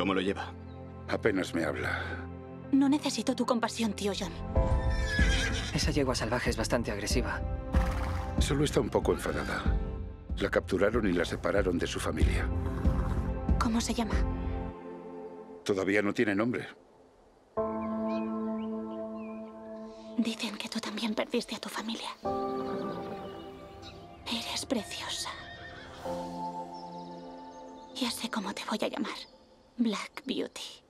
¿Cómo lo lleva? Apenas me habla. No necesito tu compasión, tío John. Esa yegua salvaje es bastante agresiva. Solo está un poco enfadada. La capturaron y la separaron de su familia. ¿Cómo se llama? Todavía no tiene nombre. Dicen que tú también perdiste a tu familia. Eres preciosa. Ya sé cómo te voy a llamar. Black Beauty.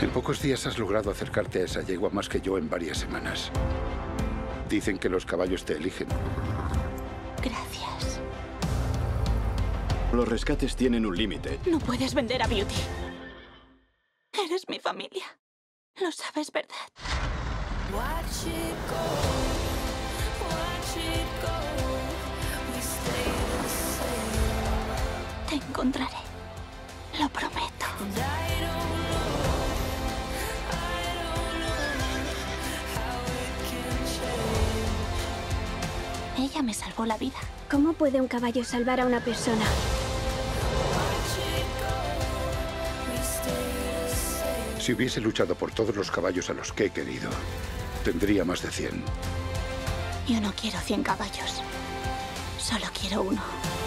En pocos días has logrado acercarte a esa yegua más que yo en varias semanas. Dicen que los caballos te eligen. Gracias. Los rescates tienen un límite. No puedes vender a Beauty. Eres mi familia. Lo sabes, ¿verdad? Te encontraré. Lo prometo. Ella me salvó la vida. ¿Cómo puede un caballo salvar a una persona? Si hubiese luchado por todos los caballos a los que he querido, tendría más de 100. Yo no quiero 100 caballos. Solo quiero uno.